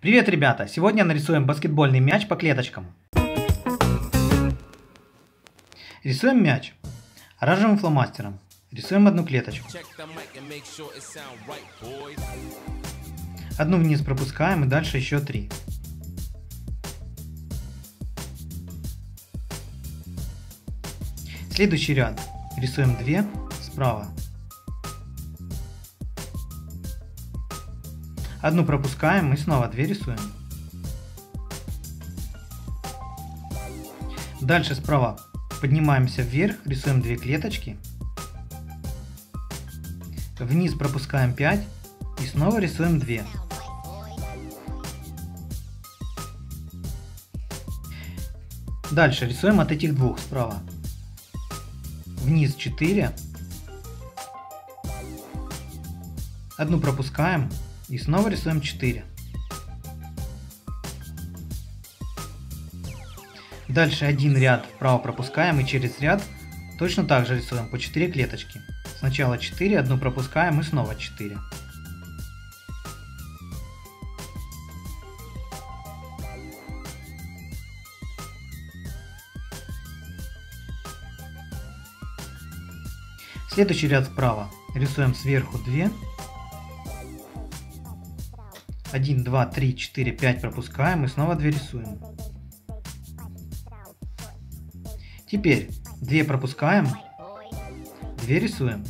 Привет, ребята! Сегодня нарисуем баскетбольный мяч по клеточкам. Рисуем мяч оранжевым фломастером. Рисуем одну клеточку. Одну вниз пропускаем и дальше еще три. Следующий ряд. Рисуем две справа. Одну пропускаем и снова две рисуем. Дальше справа поднимаемся вверх, рисуем две клеточки. Вниз пропускаем 5 и снова рисуем 2. Дальше рисуем от этих двух справа. Вниз 4. Одну пропускаем. И снова рисуем 4. Дальше один ряд вправо пропускаем и через ряд точно так же рисуем по 4 клеточки. Сначала 4, одну пропускаем и снова 4. Следующий ряд справа рисуем сверху 2. 1, 2, 3, 4, 5 пропускаем и снова 2 рисуем. Теперь 2 пропускаем, 2 рисуем.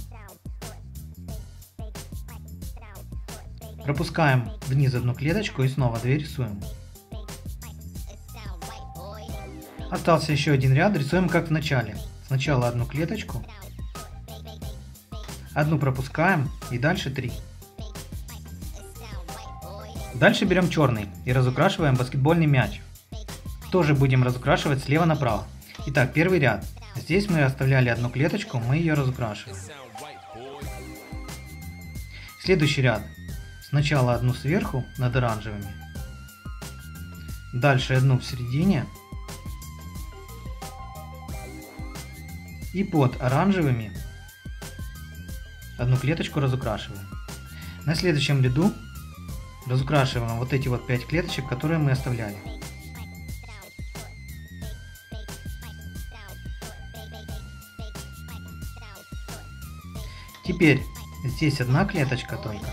Пропускаем вниз одну клеточку и снова 2 рисуем. Остался еще один ряд, рисуем как в начале. Сначала одну клеточку, одну пропускаем и дальше 3. Дальше берем черный и разукрашиваем баскетбольный мяч. Тоже будем разукрашивать слева направо. Итак, первый ряд. Здесь мы оставляли одну клеточку, мы ее разукрашиваем. Следующий ряд. Сначала одну сверху над оранжевыми. Дальше одну в середине. И под оранжевыми одну клеточку разукрашиваем. На следующем ряду разукрашиваем вот эти вот 5 клеточек, которые мы оставляли. Теперь здесь одна клеточка только.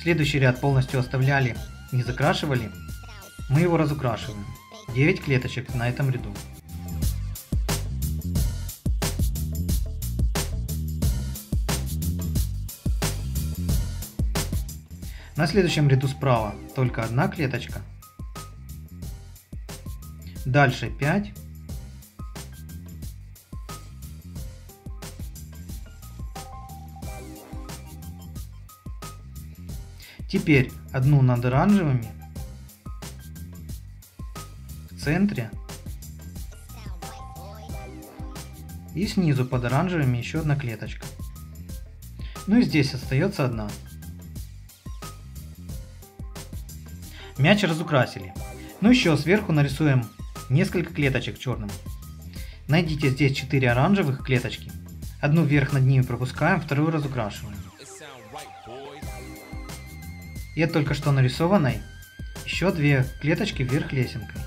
Следующий ряд полностью оставляли, не закрашивали. Мы его разукрашиваем. 9 клеточек на этом ряду. На следующем ряду справа только одна клеточка. Дальше 5. Теперь одну над оранжевыми. В центре. И снизу под оранжевыми еще одна клеточка. Ну и здесь остается одна. Мяч разукрасили. Ну еще сверху нарисуем несколько клеточек черным. Найдите здесь 4 оранжевых клеточки. Одну вверх над ними пропускаем, вторую разукрашиваем. И от только что нарисованной еще 2 клеточки вверх лесенкой.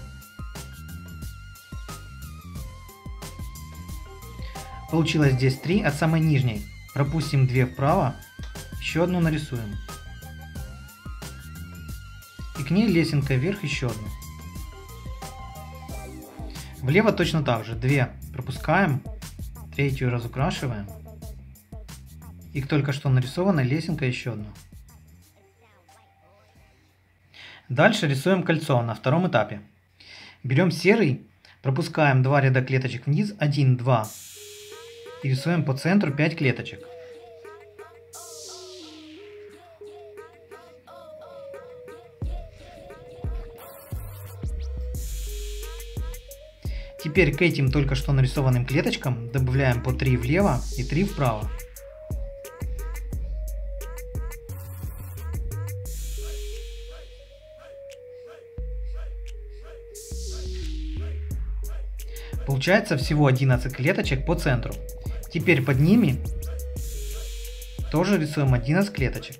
Получилось здесь 3 от самой нижней. Пропустим 2 вправо, еще одну нарисуем. И к ней лесенкой вверх еще одну. Влево точно так же. 2 пропускаем, 3-ю разукрашиваем. И к только что нарисованной лесенкой еще одну. Дальше рисуем кольцо на втором этапе. Берем серый, пропускаем 2 ряда клеточек вниз, 1, 2. И рисуем по центру 5 клеточек. Теперь к этим только что нарисованным клеточкам добавляем по 3 влево и 3 вправо. Получается всего 11 клеточек по центру. Теперь под ними тоже рисуем 11 клеточек.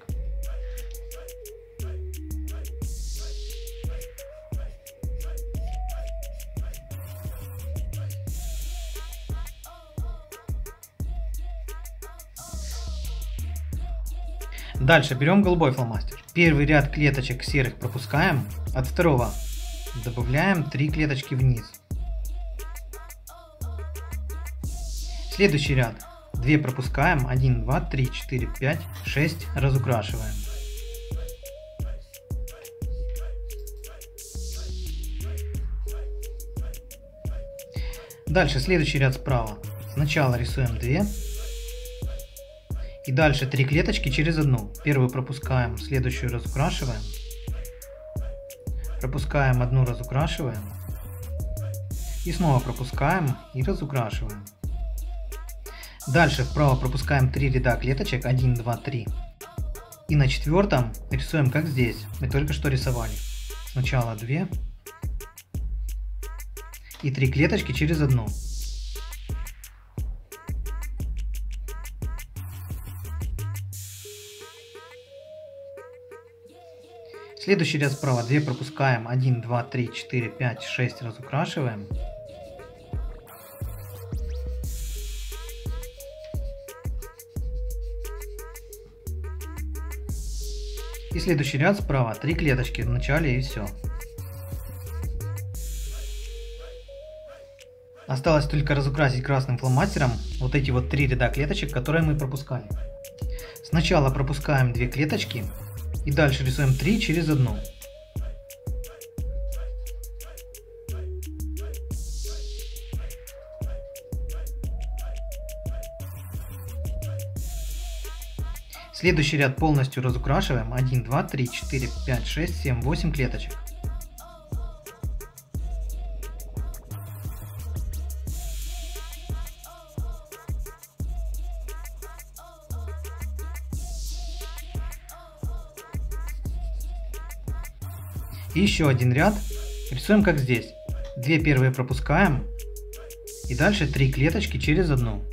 Дальше берем голубой фломастер. Первый ряд клеточек серых пропускаем. От второго добавляем 3 клеточки вниз. Следующий ряд 2 пропускаем. 1, 2, 3, 4, 5, 6 разукрашиваем. Дальше следующий ряд справа. Сначала рисуем 2. И дальше 3 клеточки через одну. Первую пропускаем, следующую разукрашиваем. Пропускаем одну, разукрашиваем. И снова пропускаем и разукрашиваем. Дальше вправо пропускаем 3 ряда клеточек. 1, 2, 3. И на четвертом рисуем как здесь. Мы только что рисовали. Сначала 2. И 3 клеточки через одну. Следующий ряд справа 2 пропускаем, 1, 2, 3, 4, 5, 6 разукрашиваем. И следующий ряд справа 3 клеточки в начале и все. Осталось только разукрасить красным фломастером вот эти вот 3 ряда клеточек, которые мы пропускали. Сначала пропускаем 2 клеточки. И дальше рисуем 3 через одну. Следующий ряд полностью разукрашиваем. 1, 2, 3, 4, 5, 6, 7, 8 клеточек. И еще один ряд рисуем как здесь. 2 первые пропускаем и дальше 3 клеточки через одну.